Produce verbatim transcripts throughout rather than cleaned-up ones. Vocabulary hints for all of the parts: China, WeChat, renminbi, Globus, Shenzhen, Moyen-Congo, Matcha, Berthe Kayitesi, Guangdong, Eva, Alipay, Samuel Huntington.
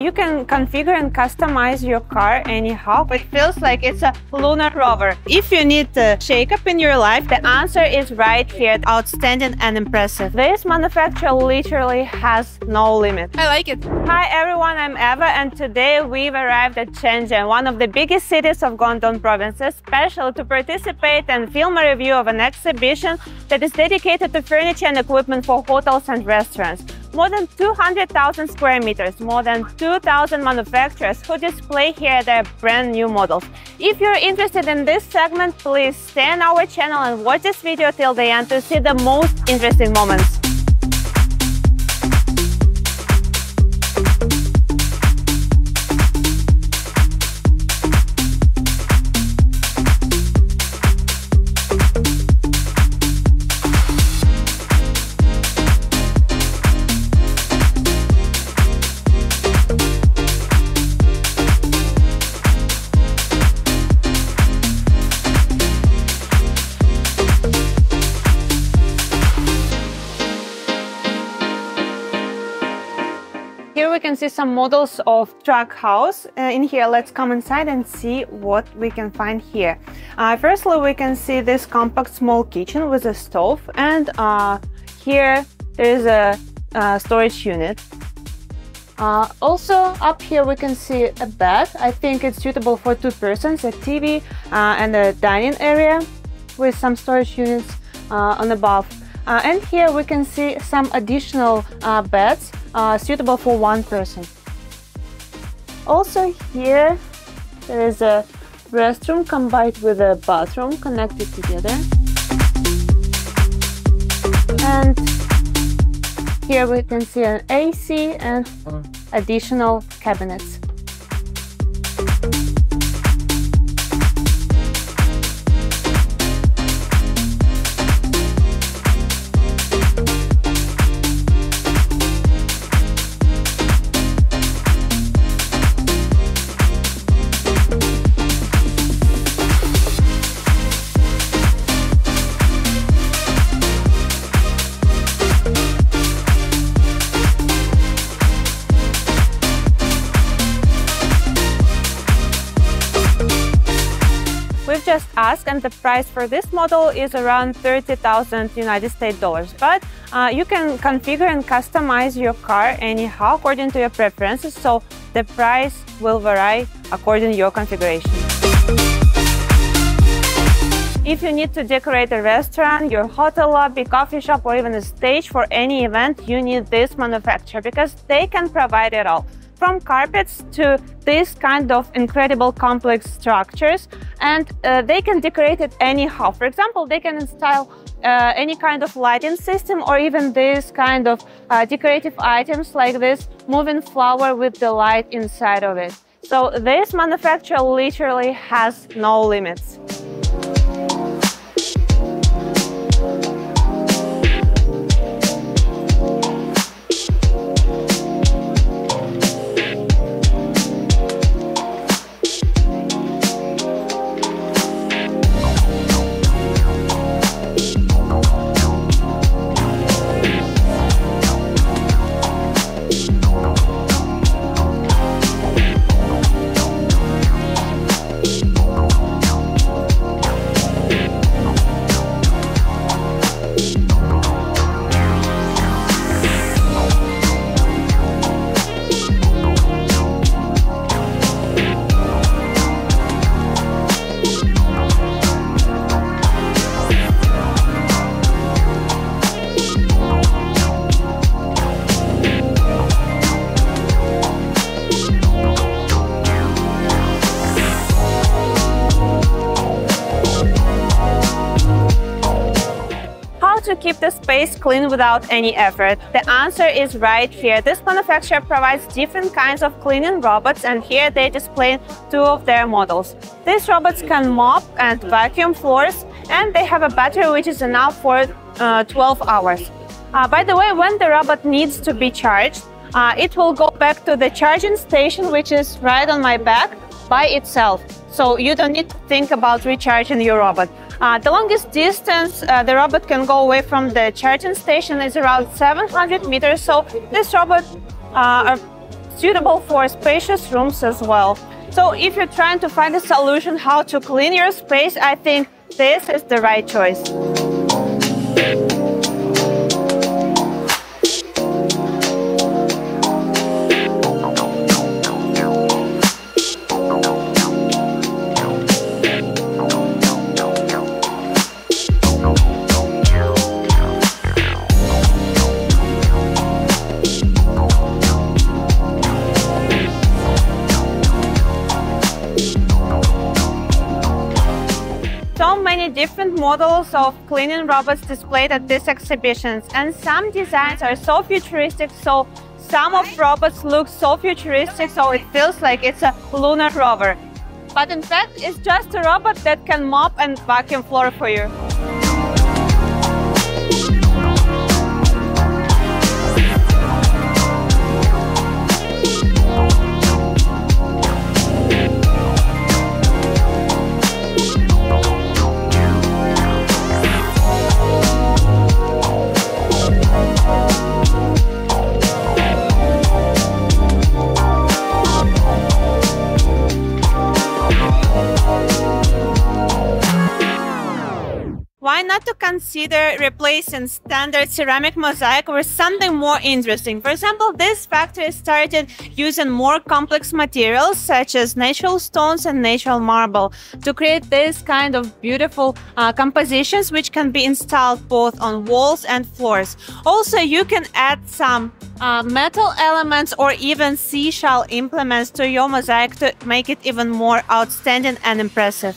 You can configure and customize your car anyhow. It feels like it's a lunar rover. If you need a shake-up in your life, the answer is right here. Outstanding and impressive. This manufacturer literally has no limit. I like it. Hi everyone, I'm Eva, and today we've arrived at Shenzhen, one of the biggest cities of Guangdong province, special to participate and film a review of an exhibition that is dedicated to furniture and equipment for hotels and restaurants. More than two hundred thousand square meters, more than two thousand manufacturers who display here their brand new models. If you're interested in this segment, please stay on our channel and watch this video till the end to see the most interesting moments. Here we can see some models of truck house uh, in here. Let's come inside and see what we can find here. Uh, firstly, we can see this compact small kitchen with a stove, and uh, here there is a uh, storage unit. Uh, also up here we can see a bed. I think it's suitable for two persons, a T V uh, and a dining area with some storage units uh, on above. Uh, and here we can see some additional uh, beds uh, suitable for one person. Also here there is a restroom combined with a bathroom connected together. And here we can see an A C and additional cabinets. Just ask, and the price for this model is around thirty thousand United States dollars. But uh, you can configure and customize your car anyhow according to your preferences, so the price will vary according to your configuration. If you need to decorate a restaurant, your hotel lobby, coffee shop, or even a stage for any event, you need this manufacturer because they can provide it all. From carpets to this kind of incredible complex structures, and uh, they can decorate it anyhow. For example, they can install uh, any kind of lighting system or even this kind of uh, decorative items like this moving flower with the light inside of it. So this manufacturer literally has no limits. To keep the space clean without any effort? The answer is right here. This manufacturer provides different kinds of cleaning robots, and here they display two of their models. These robots can mop and vacuum floors, and they have a battery which is enough for uh, twelve hours. Uh, by the way, when the robot needs to be charged, uh, it will go back to the charging station, which is right on my back by itself. So you don't need to think about recharging your robot. Uh, the longest distance uh, the robot can go away from the charging station is around seven hundred meters, so this robot uh, are suitable for spacious rooms as well. So if you're trying to find a solution how to clean your space, I think this is the right choice. Different models of cleaning robots displayed at these exhibitions, and some designs are so futuristic, so some of robots look so futuristic, so it feels like it's a lunar rover. But in fact, it's just a robot that can mop and vacuum floor for you. Why not to consider replacing standard ceramic mosaic with something more interesting? For example, this factory started using more complex materials such as natural stones and natural marble to create this kind of beautiful uh, compositions which can be installed both on walls and floors. Also, you can add some uh, metal elements or even seashell implements to your mosaic to make it even more outstanding and impressive.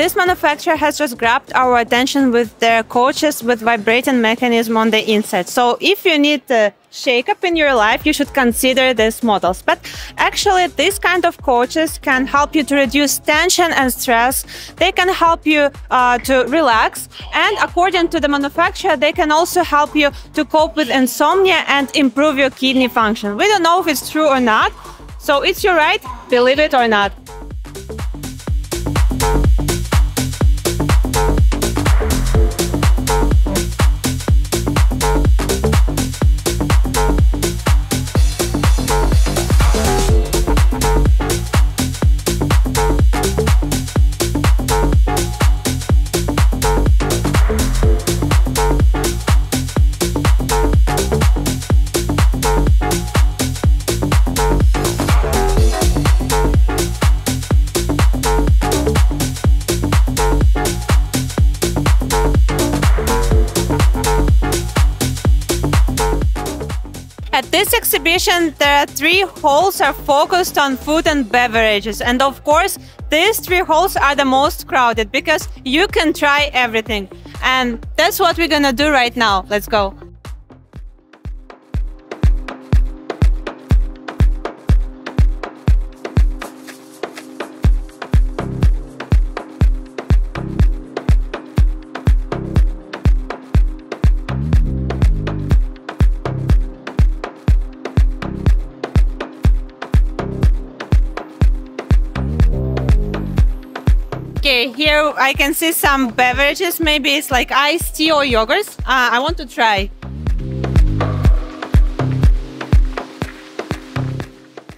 This manufacturer has just grabbed our attention with their couches with vibrating mechanism on the inside. So if you need a shake-up in your life, you should consider these models. But actually, these kind of couches can help you to reduce tension and stress. They can help you uh, to relax. And according to the manufacturer, they can also help you to cope with insomnia and improve your kidney function. We don't know if it's true or not. So it's your right, believe it or not. At this exhibition, there are three halls are focused on food and beverages. And of course, these three halls are the most crowded because you can try everything. And that's what we're gonna do right now. Let's go. Okay, here I can see some beverages, maybe it's like iced tea or yogurts. Uh, I want to try.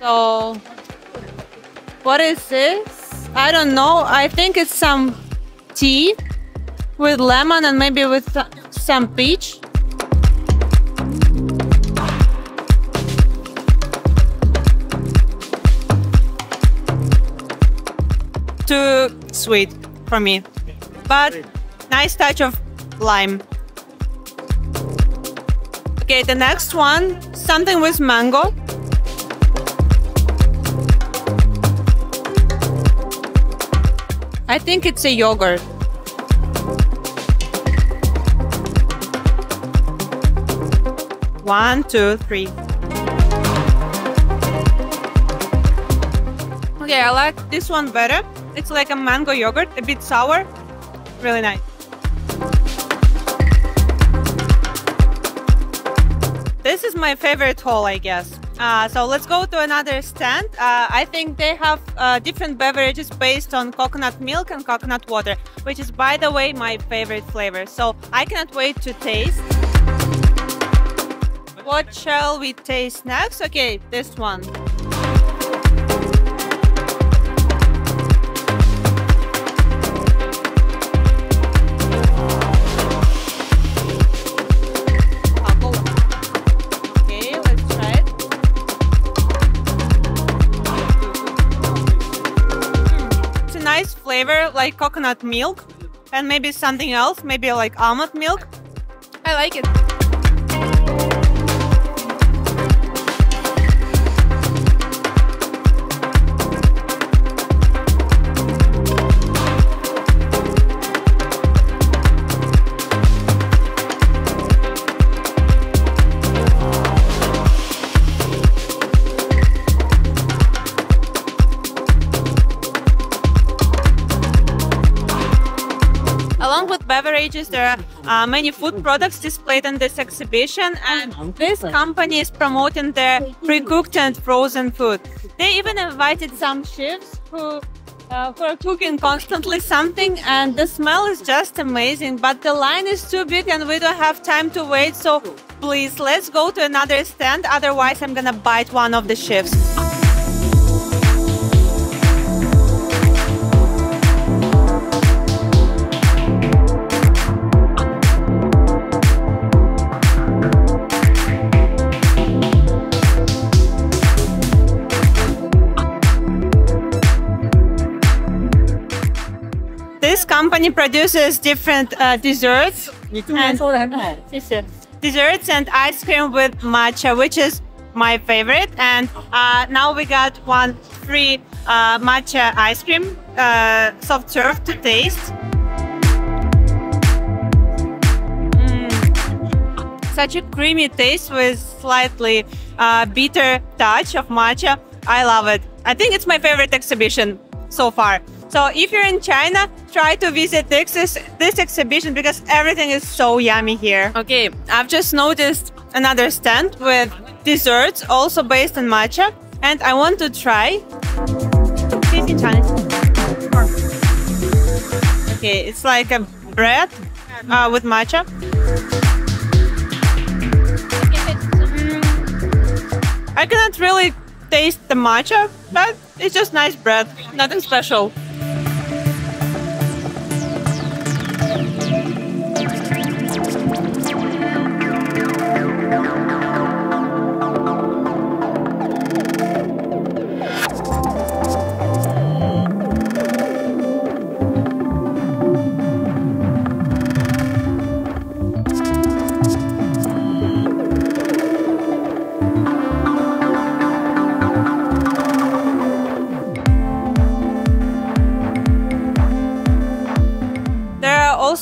So, what is this? I don't know, I think it's some tea with lemon and maybe with some peach. too sweet for me, but nice touch of lime. Okay, the next one, something with mango. I think it's a yogurt. One, two, three. Okay, I like this one better. It's like a mango yogurt, a bit sour. Really nice. This is my favorite haul, I guess. Uh, so let's go to another stand. Uh, I think they have uh, different beverages based on coconut milk and coconut water, which is, by the way, my favorite flavor. So I cannot wait to taste. What shall we taste next? Okay, this one. Flavor like coconut milk and maybe something else, maybe like almond milk. I like it. Along with beverages, there are uh, many food products displayed in this exhibition, and this company is promoting their pre-cooked and frozen food. They even invited some chefs who, uh, who are cooking constantly something, and the smell is just amazing, but the line is too big and we don't have time to wait, so please, let's go to another stand, otherwise I'm gonna bite one of the chefs. This company produces different uh, desserts and desserts and ice cream with matcha, which is my favorite. And uh, now we got one free uh, matcha ice cream uh, soft serve to taste. Mm. Such a creamy taste with slightly uh, bitter touch of matcha. I love it. I think it's my favorite exhibition so far. So if you're in China, try to visit this, this exhibition because everything is so yummy here. Okay, I've just noticed another stand with desserts also based on matcha, and I want to try. Okay, it's like a bread uh, with matcha. I cannot really taste the matcha, but it's just nice bread, nothing special.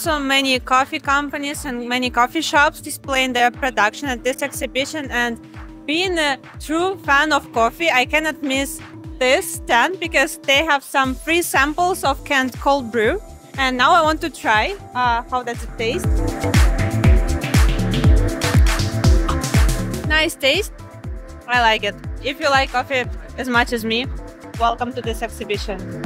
Also, many coffee companies and many coffee shops displaying their production at this exhibition. And being a true fan of coffee, I cannot miss this stand because they have some free samples of canned cold brew. And now I want to try uh, how does it taste. Nice taste. I like it. If you like coffee as much as me, welcome to this exhibition.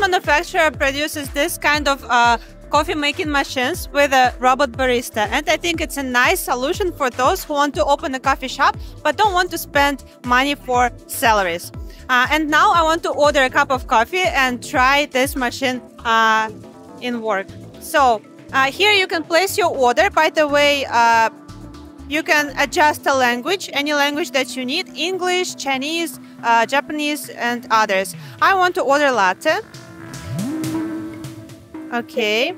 Manufacturer produces this kind of uh, coffee making machines with a robot barista. And I think it's a nice solution for those who want to open a coffee shop but don't want to spend money for salaries. Uh, and now I want to order a cup of coffee and try this machine uh, in work. So uh, here you can place your order. By the way, uh, you can adjust the language, any language that you need, English, Chinese, uh, Japanese, and others. I want to order latte. Okay.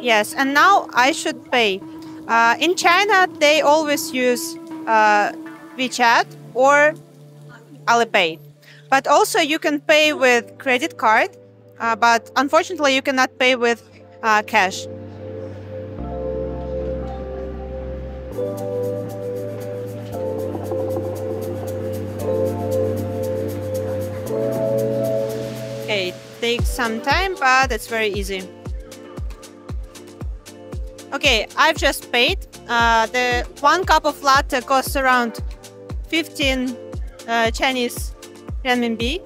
Yes, and now I should pay. Uh, in China, they always use uh, WeChat or Alipay. But also you can pay with credit card, uh, but unfortunately you cannot pay with uh, cash. It takes some time, but it's very easy. Okay, I've just paid. Uh, the one cup of latte costs around fifteen uh, Chinese renminbi.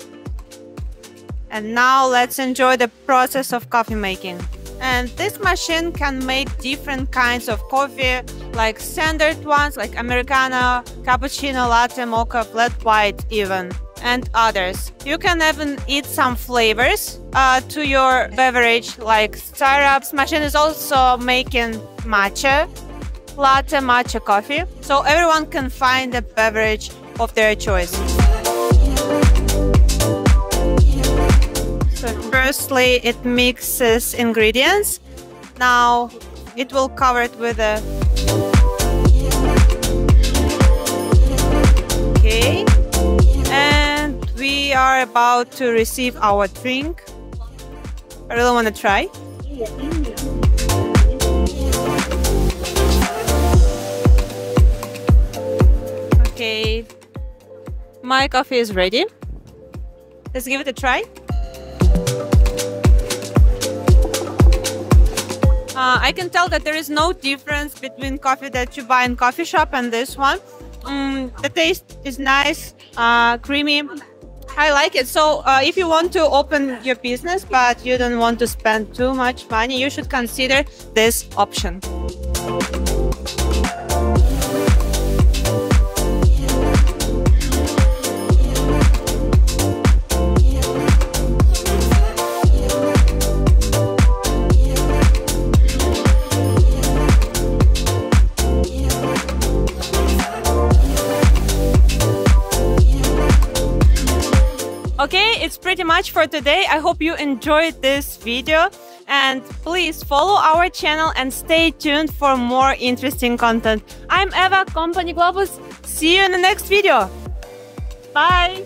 And now let's enjoy the process of coffee making. And this machine can make different kinds of coffee, like standard ones, like Americano, cappuccino, latte, mocha, flat white even, and others. You can even add some flavors uh, to your beverage, like syrups. Machine is also making matcha, latte, matcha coffee. So everyone can find a beverage of their choice. So firstly, it mixes ingredients. Now it will cover it with a... Okay. We are about to receive our drink. I really want to try. Okay, my coffee is ready. Let's give it a try. Uh, I can tell that there is no difference between coffee that you buy in coffee shop and this one. Um, the taste is nice, uh, creamy. I like it. So uh, if you want to open your business, but you don't want to spend too much money, you should consider this option. Okay, it's pretty much for today. I hope you enjoyed this video, and please follow our channel and stay tuned for more interesting content. I'm Eva, company Globus. See you in the next video. Bye.